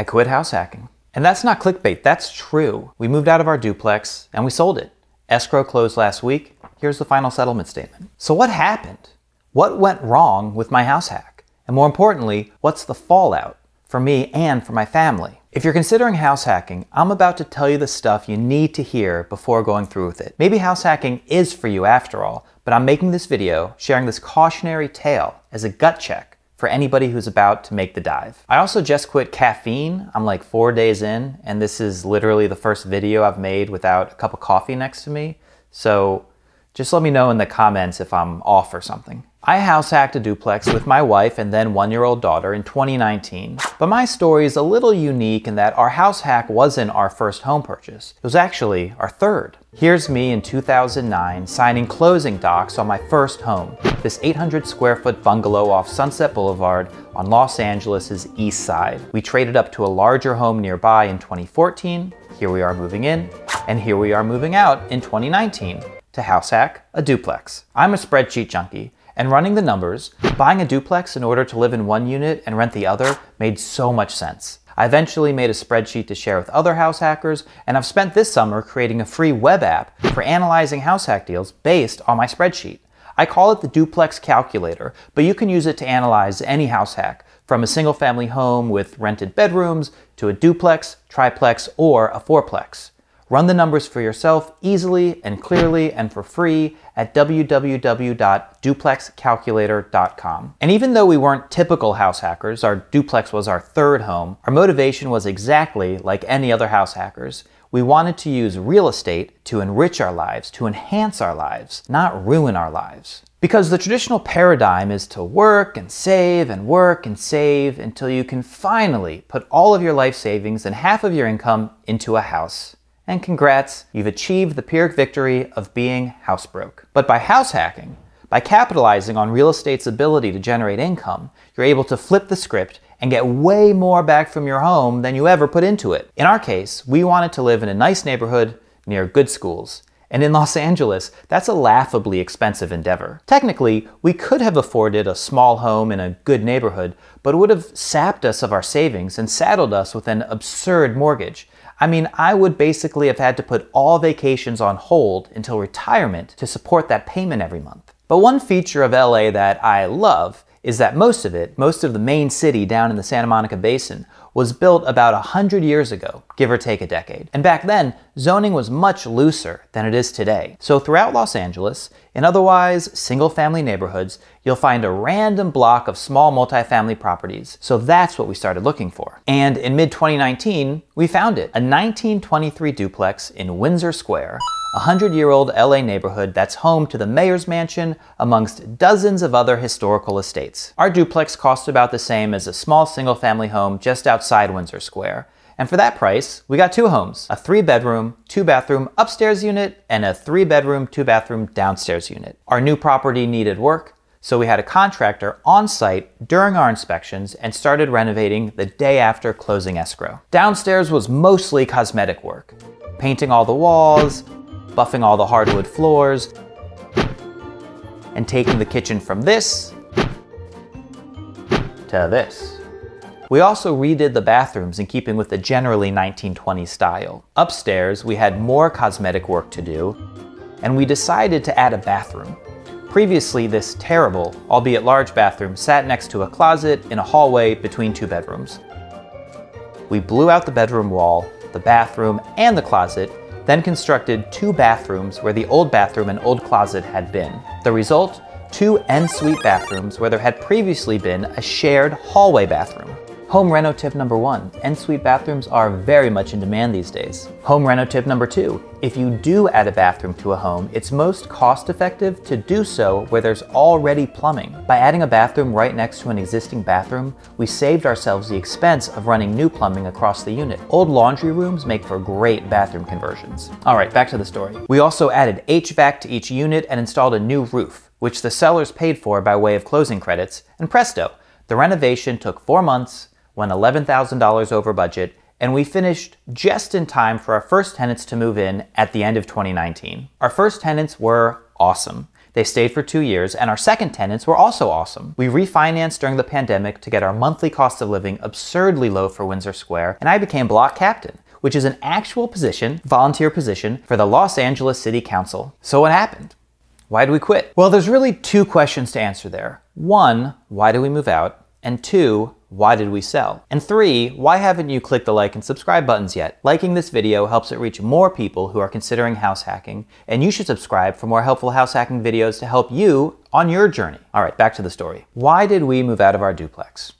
I quit house hacking. And that's not clickbait, that's true. We moved out of our duplex and we sold it. Escrow closed last week. Here's the final settlement statement. So what happened? What went wrong with my house hack? And more importantly, what's the fallout for me and for my family? If you're considering house hacking, I'm about to tell you the stuff you need to hear before going through with it. Maybe house hacking is for you after all, but I'm making this video sharing this cautionary tale as a gut check for anybody who's about to make the dive. I also just quit caffeine. I'm like 4 days in, and this is literally the first video I've made without a cup of coffee next to me. So just let me know in the comments if I'm off or something. I house hacked a duplex with my wife and then one-year-old daughter in 2019. But my story is a little unique in that our house hack wasn't our first home purchase. It was actually our third. Here's me in 2009 signing closing docs on my first home, this 800 square foot bungalow off Sunset Boulevard on Los Angeles' east side. We traded up to a larger home nearby in 2014. Here we are moving in, and here we are moving out in 2019 to house hack a duplex. I'm a spreadsheet junkie. And running the numbers, buying a duplex in order to live in one unit and rent the other made so much sense. I eventually made a spreadsheet to share with other house hackers, and I've spent this summer creating a free web app for analyzing house hack deals based on my spreadsheet. I call it the Duplex Calculator, but you can use it to analyze any house hack, from a single family home with rented bedrooms to a duplex, triplex, or a fourplex. Run the numbers for yourself easily and clearly and for free at www.duplexcalculator.com. And even though we weren't typical house hackers, our duplex was our third home, our motivation was exactly like any other house hackers. We wanted to use real estate to enrich our lives, to enhance our lives, not ruin our lives. Because the traditional paradigm is to work and save until you can finally put all of your life savings and half of your income into a house. And congrats, you've achieved the Pyrrhic victory of being housebroke. But by house hacking, by capitalizing on real estate's ability to generate income, you're able to flip the script and get way more back from your home than you ever put into it. In our case, we wanted to live in a nice neighborhood near good schools. And in Los Angeles, that's a laughably expensive endeavor. Technically, we could have afforded a small home in a good neighborhood, but it would have sapped us of our savings and saddled us with an absurd mortgage. I mean, I would basically have had to put all vacations on hold until retirement to support that payment every month. But one feature of LA that I love is that most of the main city down in the Santa Monica Basin, was built about 100 years ago, give or take a decade. And back then, zoning was much looser than it is today. So throughout Los Angeles, in otherwise single-family neighborhoods, you'll find a random block of small multifamily properties. So that's what we started looking for. And in mid-2019, we found it. A 1923 duplex in Windsor Square, a 100-year-old LA neighborhood that's home to the mayor's mansion amongst dozens of other historical estates. Our duplex cost about the same as a small single-family home just outside Windsor Square. And for that price, we got two homes, a 3-bedroom, 2-bathroom upstairs unit and a 3-bedroom, 2-bathroom downstairs unit. Our new property needed work, so we had a contractor on site during our inspections and started renovating the day after closing escrow. Downstairs was mostly cosmetic work, painting all the walls, buffing all the hardwood floors, and taking the kitchen from this to this. We also redid the bathrooms in keeping with the generally 1920s style. Upstairs, we had more cosmetic work to do, and we decided to add a bathroom. Previously, this terrible, albeit large bathroom sat next to a closet in a hallway between two bedrooms. We blew out the bedroom wall, the bathroom, and the closet, then constructed two bathrooms where the old bathroom and old closet had been. The result, two en-suite bathrooms where there had previously been a shared hallway bathroom. Home reno tip number one, en-suite bathrooms are very much in demand these days. Home reno tip number two, if you do add a bathroom to a home, it's most cost-effective to do so where there's already plumbing. By adding a bathroom right next to an existing bathroom, we saved ourselves the expense of running new plumbing across the unit. Old laundry rooms make for great bathroom conversions. All right, back to the story. We also added HVAC to each unit and installed a new roof, which the sellers paid for by way of closing credits, and presto, the renovation took 4 months, went $11,000 over budget, and we finished just in time for our first tenants to move in at the end of 2019. Our first tenants were awesome. They stayed for 2 years, and our second tenants were also awesome. We refinanced during the pandemic to get our monthly cost of living absurdly low for Windsor Square, and I became block captain, which is an actual position, volunteer position, for the Los Angeles City Council. So what happened? Why did we quit? Well, there's really two questions to answer there. One, why did we move out? And two, why did we sell? And three, why haven't you clicked the like and subscribe buttons yet? Liking this video helps it reach more people who are considering house hacking, and you should subscribe for more helpful house hacking videos to help you on your journey. All right, back to the story. Why did we move out of our duplex?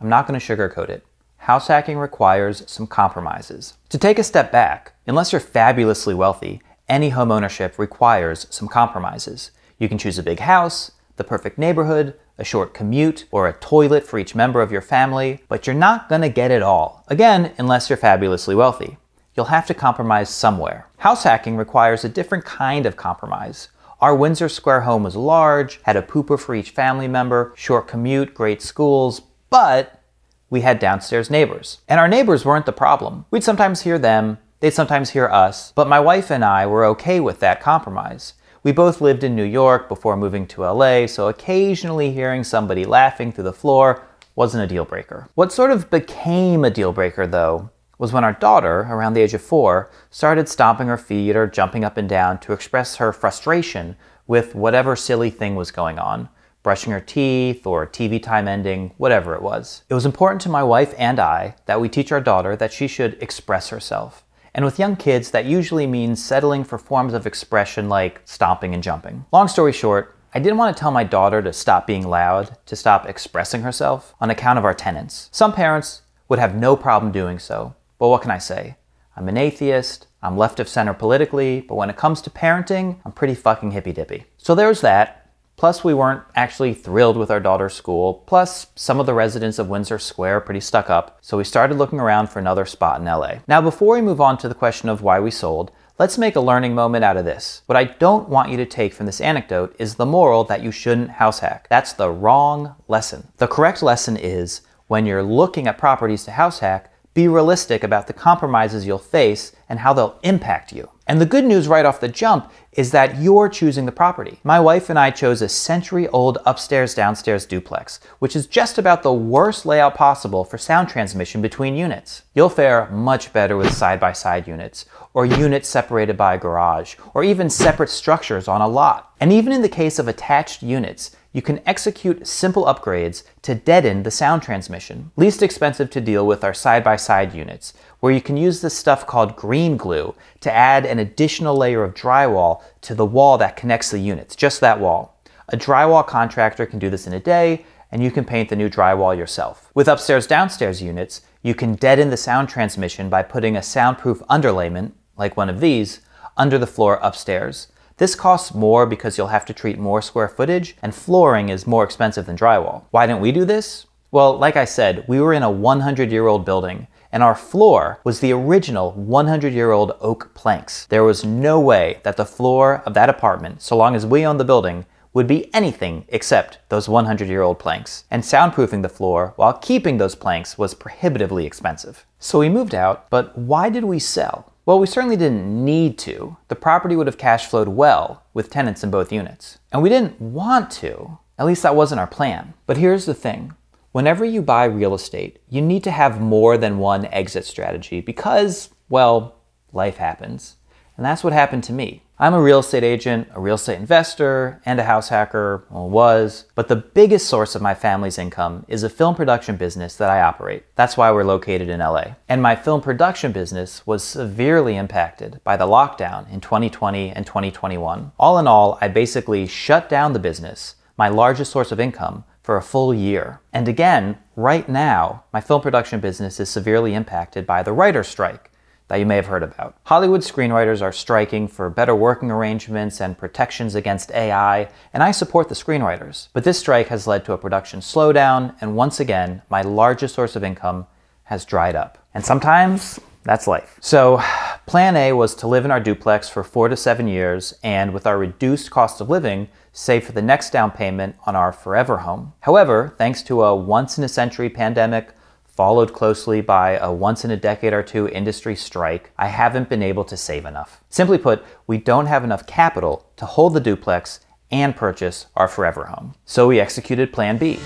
I'm not going to sugarcoat it. House hacking requires some compromises. To take a step back, unless you're fabulously wealthy, any homeownership requires some compromises. You can choose a big house, the perfect neighborhood, a short commute, or a toilet for each member of your family, but you're not gonna get it all. Again, unless you're fabulously wealthy. You'll have to compromise somewhere. House hacking requires a different kind of compromise. Our Windsor Square home was large, had a pooper for each family member, short commute, great schools, but we had downstairs neighbors. And our neighbors weren't the problem. We'd sometimes hear them, they'd sometimes hear us, but my wife and I were okay with that compromise. We both lived in New York before moving to LA, so occasionally hearing somebody laughing through the floor wasn't a deal breaker. What sort of became a deal breaker, though, was when our daughter, around the age of 4, started stomping her feet or jumping up and down to express her frustration with whatever silly thing was going on, brushing her teeth or TV time ending, whatever it was. It was important to my wife and I that we teach our daughter that she should express herself. And with young kids, that usually means settling for forms of expression like stomping and jumping. Long story short, I didn't want to tell my daughter to stop being loud, to stop expressing herself, on account of our tenants. Some parents would have no problem doing so, but what can I say? I'm an atheist, I'm left of center politically, but when it comes to parenting, I'm pretty fucking hippy-dippy. So there's that, plus we weren't actually thrilled with our daughter's school, plus some of the residents of Windsor Square are pretty stuck up, so we started looking around for another spot in LA. Now, before we move on to the question of why we sold, let's make a learning moment out of this. What I don't want you to take from this anecdote is the moral that you shouldn't house hack. That's the wrong lesson. The correct lesson is, when you're looking at properties to house hack, be realistic about the compromises you'll face and how they'll impact you. And the good news right off the jump is that you're choosing the property. My wife and I chose a century-old upstairs-downstairs duplex, which is just about the worst layout possible for sound transmission between units. You'll fare much better with side-by-side units, or units separated by a garage, or even separate structures on a lot. And even in the case of attached units, you can execute simple upgrades to deaden the sound transmission. Least expensive to deal with are side-by-side units, where you can use this stuff called green glue to add an additional layer of drywall to the wall that connects the units, just that wall. A drywall contractor can do this in a day, and you can paint the new drywall yourself. With upstairs-downstairs units, you can deaden the sound transmission by putting a soundproof underlayment, like one of these, under the floor upstairs. This costs more because you'll have to treat more square footage, and flooring is more expensive than drywall. Why didn't we do this? Well, like I said, we were in a 100-year-old building, and our floor was the original 100-year-old oak planks. There was no way that the floor of that apartment, so long as we owned the building, would be anything except those 100-year-old planks. And soundproofing the floor while keeping those planks was prohibitively expensive. So we moved out, but why did we sell? Well, we certainly didn't need to. The property would have cash flowed well with tenants in both units. And we didn't want to. At least that wasn't our plan. But here's the thing. Whenever you buy real estate, you need to have more than one exit strategy because, well, life happens. And that's what happened to me. I'm a real estate agent, a real estate investor, and a house hacker, or was, but the biggest source of my family's income is a film production business that I operate. That's why we're located in LA. And my film production business was severely impacted by the lockdown in 2020 and 2021. All in all, I basically shut down the business, my largest source of income, for a full year. And again, right now, my film production business is severely impacted by the writer's strike that you may have heard about. Hollywood screenwriters are striking for better working arrangements and protections against AI, and I support the screenwriters. But this strike has led to a production slowdown, and once again, my largest source of income has dried up. And sometimes, that's life. So, plan A was to live in our duplex for 4 to 7 years, and with our reduced cost of living, save for the next down payment on our forever home. However, thanks to a once-in-a-century pandemic, followed closely by a once-in-a-decade-or-two industry strike, I haven't been able to save enough. Simply put, we don't have enough capital to hold the duplex and purchase our forever home. So we executed plan B.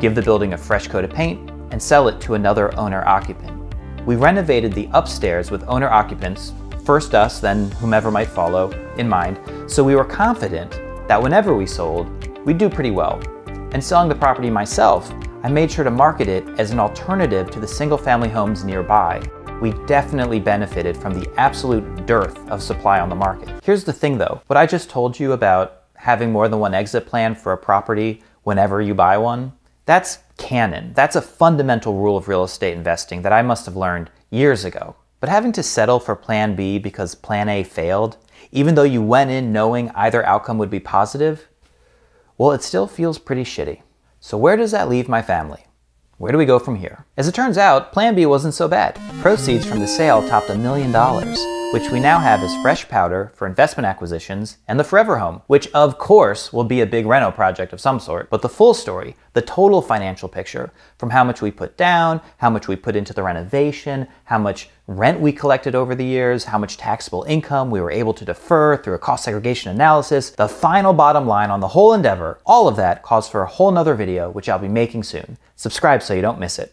Give the building a fresh coat of paint and sell it to another owner-occupant. We renovated the upstairs with owner-occupants, first us, then whomever might follow, in mind, so we were confident that whenever we sold, we'd do pretty well. And selling the property myself, I made sure to market it as an alternative to the single-family homes nearby. We definitely benefited from the absolute dearth of supply on the market. Here's the thing though, what I just told you about having more than one exit plan for a property whenever you buy one, that's canon. That's a fundamental rule of real estate investing that I must have learned years ago. But having to settle for plan B because plan A failed, even though you went in knowing either outcome would be positive, well, it still feels pretty shitty. So where does that leave my family? Where do we go from here? As it turns out, plan B wasn't so bad. Proceeds from the sale topped $1 million, which we now have as fresh powder for investment acquisitions and the forever home, which of course will be a big reno project of some sort. But the full story, the total financial picture, from how much we put down, how much we put into the renovation, how much rent we collected over the years, how much taxable income we were able to defer through a cost segregation analysis, the final bottom line on the whole endeavor, all of that calls for a whole nother video, which I'll be making soon. Subscribe so you don't miss it.